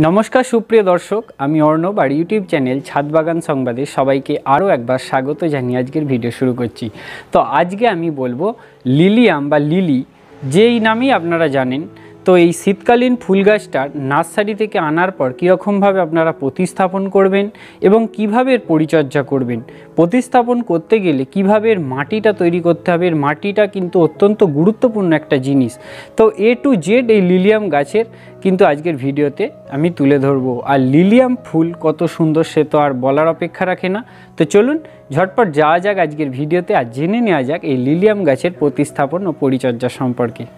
नमस्कार सुप्रिय दर्शक आमी अर्णव आर यूट्यूब चैनल छाद बागान संबादे सबाइके आरो एकबार स्वागत जानिये आजकेर भिडियो शुरू करछि। तो आजके आमी बोलबो लिलियाम बा लिली जेई नामेई आपनारा जानें, तो ये शीतकालीन फुल गाछटार नार्सारी थेके आनार पर कीरकम भावे आपनारा प्रतिस्थापन करबें एबं किभाबे परिचर्या करबें, प्रतिस्थापन करते गेले किभाबे माटिटा तैरी करते हबे। माटिटा किन्तु अत्यंत गुरुत्वपूर्ण एकटा जिनिस। तो ए टू जेड ये लिलियाम गाछेर किन्तु आजकेर भिडियोते आमी तुले धरबो। आर लिलियाम फुल कत सुंदर से तो आर बलार अपेक्षा राखे ना। तो चलुन झटपट जाओया जाक आजकेर भिडियोते आर जेने नेओया जाक ये लिलियाम गाछेर प्रतिस्थापन और परिचर्या सम्पर्के।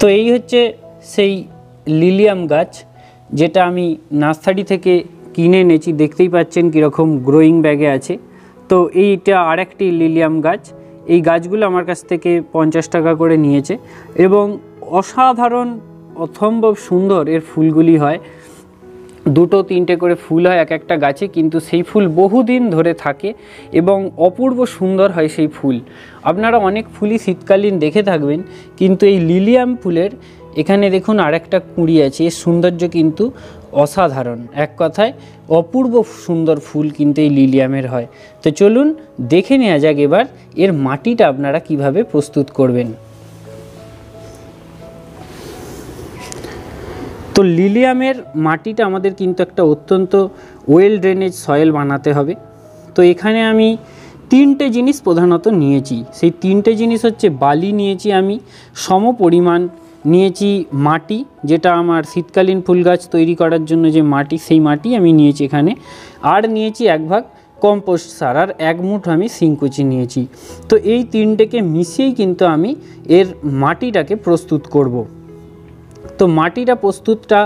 तो यही होच्छे सेई लिलियाम गाछ जेटा आमी नार्सारी थेके किने एनेछि, देखतेई पाच्छेन किरकम ग्रोइंग बैगे आछे। तो एइटा आरेकटी लिलियाम गाछ, एई गाछगुलो आमार काछ थेके 50 टाका करे नियेछे एबं असाधारण अथम्भव सुंदर एर फुलगुली हय। दुटो तीनटे करे फुल हय एक एकटा गाछे, किन्तु सेई फुल बहुदिन धरे थाके एबं अपूर्व सुंदर हय सेई फुल। आपनारा अनेक फुलई शीतकालीन देखे थाकबेन, किन्तु एई लिलियाम फुलेर एखाने देखुन आरेकटा कुड़ी आछे। सौंदर्य किन्तु असाधारण, एक कथाय अपूर्व सुंदर फुल किन्तु एई लिलियामेर हय। तो चलुन देखे नेওয়া যাক এবার एर माटिटा आपनारा किभाबे प्रस्तुत करबेन। तो लिलियामेर माटिटा आमादेर किन्तु एकटा अत्यंत वेल ड्रेनेज सयल बनाते हबे। तो एखाने आमी तीनटे जिनिस प्रधानत नियेछि, सेई तीनटे जिनिस हच्छे बाली नियेछि आमी, समपरिमाण नियेछि माटी जेटा आमार शीतकालीन फुल गाछ तैरि करार जोन्नो जे माटी सेई माटी आमी नियेछि एखाने, आर नियेछि एक भाग कम्पोस्ट सार आर एक मुठ आमी सिंकुचि नियेछि। तो एई तीनटेके मिशिएई किन्तु आमी एर माटिटाके प्रस्तुत करब। तो माटिटा प्रस्तुतटा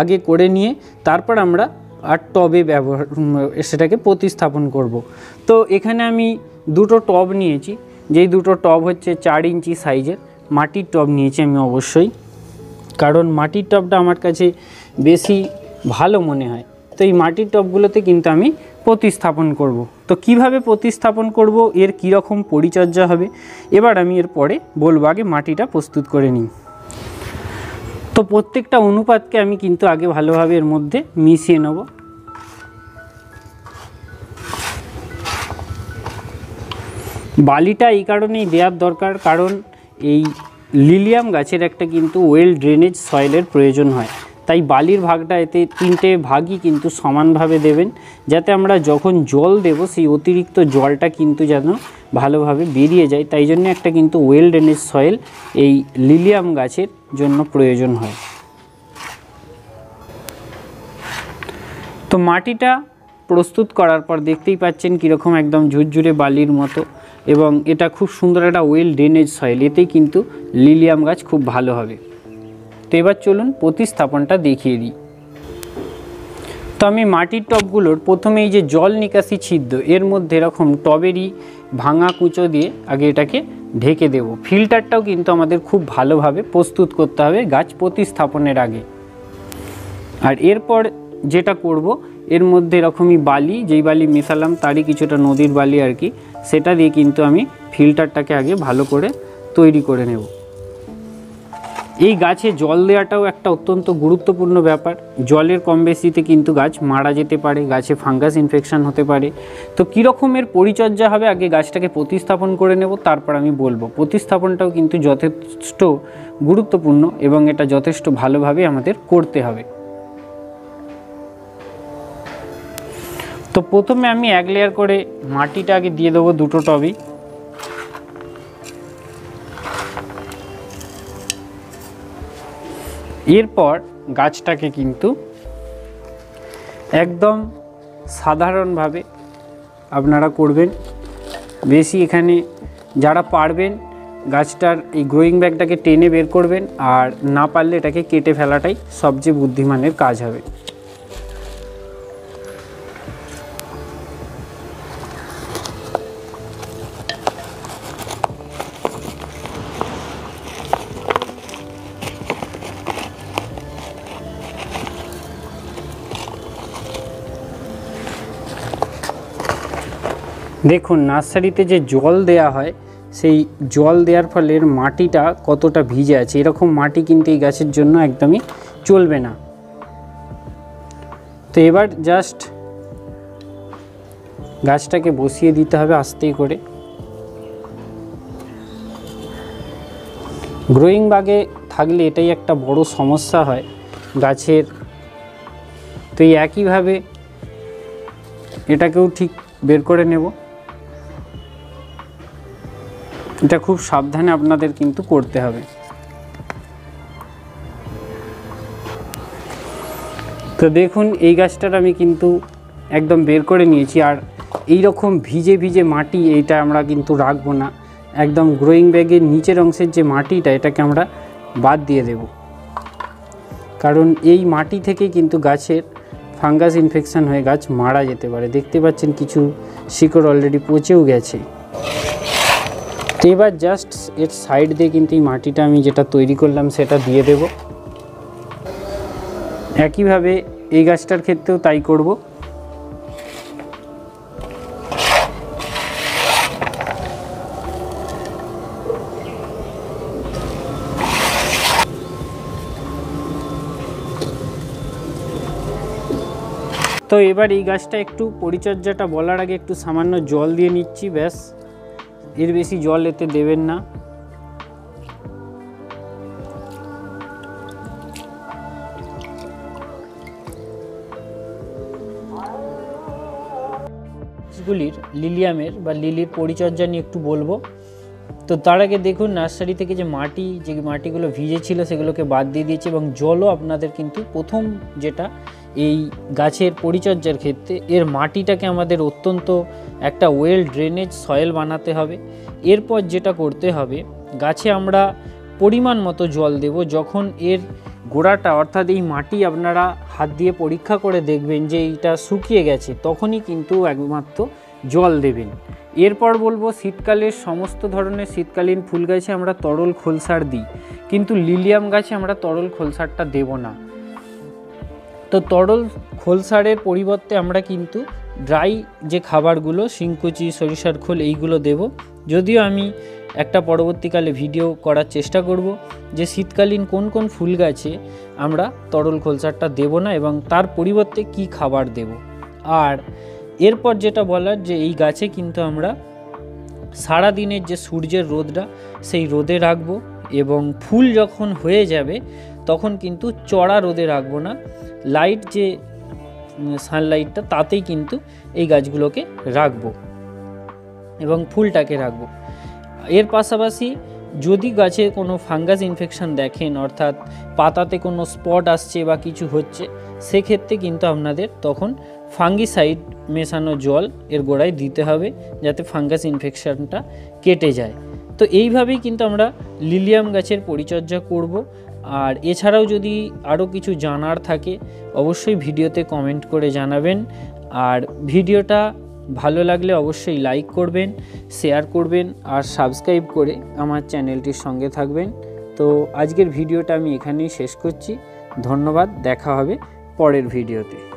आगे करे निये तारपर आमरा आर टबे व्यवहार सेटाके प्रतिस्थापन करब। तो एखाने आमी दुटो टब नियेछि, जेई दुटो टब होच्छे 4 इंचि साइजेर माटिर टब नियेछि आमी अवश्यई, कारण माटिर टबटा आमार काछे बेशी भालो मने हय। तो एई माटिर टबगुलोते किन्तु आमी प्रतिस्थापन करब। तो किभाबे प्रतिस्थापन करब, एर कि रकम परिचर्या हबे, एबार आमी एर परे बोलबो। आगे माटिटा प्रस्तुत करे निई। तो प्रत्येकटा अनुपातके आमी किन्तु आगे भालोभावे एर मध्य मिशिए नेब। बालिटा एई कारणेई देওয়ার दरकार, कारण एई लिलियाम गाछेर एकटा किन्तु वेल ड्रेनेज सयलेर प्रयोजन हय। ताई बालिर भागटा एते तीनटे भागई किन्तु समानभावे देबेन, जाते आमरा जखन जल देब सेई अतिरिक्त जलटा किन्तु जेन ভালোভাবে বেরিয়ে যায়। তাই জন্য একটা কিন্তু ওয়েল ড্রেনেজ সয়েল এই লিলিয়াম গাছের জন্য প্রয়োজন হয়। তো মাটিটা প্রস্তুত করার পর দেখতেই পাচ্ছেন কিরকম একদম ঝুরঝুরে বালির মতো, এবং এটা খুব সুন্দর একটা ওয়েল ড্রেনেজ সয়েল, এতেই কিন্তু লিলিয়াম গাছ খুব ভালো হবে। তো এবার চলুন প্রতিস্থাপনটা দেখিয়ে দিই। तो आमी माटिर टबगुलोर प्रथमे ये जल निकासी छिद्र एर मध्य एरकम टबेरई भांगा कूचो दिए आगे एटाके ढेके देव। फिल्टारटाओ किन्तु आमादेर खूब भालोभावे प्रस्तुत करते हबे गाछ प्रतिस्थापनेर आगे। आर एरपर जेटा करब एर मध्य एरकमई बाली, जेई बाली मेशालाम तारई किछुटा नदीर बाली आर कि, सेटा दिए किन्तु आमी फिल्टारटाके आगे भालो करे तैरी करे नेब। এই গাছে জল দেওয়াটাও একটা অত্যন্ত গুরুত্বপূর্ণ ব্যাপার। জলের কম বেশিতে কিন্তু গাছ মারা যেতে পারে, গাছে ফাঙ্গাস ইনফেকশন হতে পারে। তো কি রকমের পরিচর্যা হবে আগে গাছটাকে প্রতিস্থাপন করে নেব, তারপর আমি বলবো। প্রতিস্থাপনটাও কিন্তু যথেষ্ট গুরুত্বপূর্ণ এবং এটা যথেষ্ট ভালোভাবে আমাদের করতে হবে। তো প্রথমে আমি এক লেয়ার করে মাটিটা আগে দিয়ে দেবো দুটো টবে। एरपर गाछटाके किन्तु एकदम साधारण भावे आपनारा करबेन, बेशी एखाने जारा पारबेन गाछटार एई ग्रोइंग बैगटाके टेने बेर करबेन, आर ना पारले एटाके केटे फेलाटाई सबचेये बुद्धिमानेर काज हबे। দেখুন নার্সারিতে যে জল দেয়া হয় সেই জল দেওয়ার ফলে এর মাটিটা কতটা ভিজে আছে। এরকম মাটি কিন্তু এই গাছের জন্য একদমই চলবে না। তো এবার জাস্ট গাছটাকে বসিয়ে দিতে হবে আস্তে করে। গ্রোয়িং বাগে থাকলে এটাই একটা বড় সমস্যা হয় গাছের। তো এই একইভাবে এটাকেও ঠিক বের করে নেব। এটা খুব সাবধানে আপনাদের কিন্তু করতে হবে। তো দেখুন এই গাছটার আমি কিন্তু একদম বের করে নিয়েছি। আর এই রকম ভিজে ভিজে মাটি এটা আমরা কিন্তু রাখবো না। একদম গ্রোয়িং ব্যাগের নিচের অংশের যে মাটিটা এটাকে আমরা বাদ দিয়ে দেব, কারণ এই মাটি থেকে কিন্তু গাছের ফাঙ্গাস ইনফেকশান হয়ে গাছ মারা যেতে পারে। দেখতে পাচ্ছেন কিছু শিকড় অলরেডি পচেও গেছে। তো এবার জাস্ট এর সাইড দিয়ে কিন্তু এই মাটিটা আমি যেটা তৈরি করলাম সেটা দিয়ে দেব। একইভাবে এই গাছটার ক্ষেত্রেও তাই করব। তো এবার এই গাছটা একটু পরিচর্যাটা বলার আগে একটু সামান্য জল দিয়ে নিচ্ছি, ব্যাস। এর বেশি জল এতে দেবেন না। গাছগুলির লিলিয়ামের বা লিলির পরিচর্যা নিয়ে একটু বলবো। তো তার আগে দেখুন নার্সারি থেকে যে মাটি, যে মাটিগুলো ভিজেছিল সেগুলোকে বাদ দিয়ে দিয়েছে, এবং জলও আপনাদের কিন্তু প্রথম যেটা এই গাছের পরিচর্যার ক্ষেত্রে এর মাটিটাকে আমাদের অত্যন্ত একটা ওয়েল ড্রেনেজ সয়েল বানাতে হবে। এরপর যেটা করতে হবে, গাছে আমরা পরিমাণ মতো জল দেব। যখন এর গোড়াটা অর্থাৎ এই মাটি আপনারা হাত দিয়ে পরীক্ষা করে দেখবেন যে এইটা শুকিয়ে গেছে, তখনই কিন্তু একমাত্র জল দেবেন। এরপর বলবো শীতকালের সমস্ত ধরনের শীতকালীন ফুল গাছে আমরা তরল খোলসার দিই, কিন্তু লিলিয়াম গাছে আমরা তরল খোলসারটা দেব না। তো তরল খোলসারের পরিবর্তে আমরা কিন্তু ড্রাই যে খাবারগুলো শিংকুচি, সরিষার খোল এইগুলো দেব। যদিও আমি একটা পরবর্তীকালে ভিডিও করার চেষ্টা করব যে শীতকালীন কোন কোন ফুল গাছে আমরা তরল খোলসারটা দেব না এবং তার পরিবর্তে কি খাবার দেব। আর এরপর যেটা বলার, যে এই গাছে কিন্তু আমরা সারাদিনের যে সূর্যের রোদটা সেই রোদে রাখবো, এবং ফুল যখন হয়ে যাবে তখন কিন্তু চড়া রোদে রাখবো না, লাইট যে সানলাইটটা তাতেই কিন্তু এই গাছগুলোকে রাখবো এবং ফুলটাকে রাখবো। এর পাশাপাশি যদি গাছে কোনো ফাঙ্গাস ইনফেকশান দেখেন, অর্থাৎ পাতাতে কোনো স্পট আসছে বা কিছু হচ্ছে, সেক্ষেত্রে কিন্তু আপনাদের তখন ফাঙ্গিসাইড মেশানো জল এর গোড়ায় দিতে হবে যাতে ফাঙ্গাস ইনফেকশানটা কেটে যায়। তো এইভাবেই কিন্তু আমরা লিলিয়াম গাছের পরিচর্যা করব। আর এছাড়াও যদি আরও কিছু জানার থাকে অবশ্যই ভিডিওতে কমেন্ট করে জানাবেন। আর ভিডিওটা ভালো লাগলে অবশ্যই লাইক করবেন, শেয়ার করবেন, আর সাবস্ক্রাইব করে আমার চ্যানেলটির সঙ্গে থাকবেন। তো আজকের ভিডিওটা আমি এখানেই শেষ করছি। ধন্যবাদ, দেখা হবে পরের ভিডিওতে।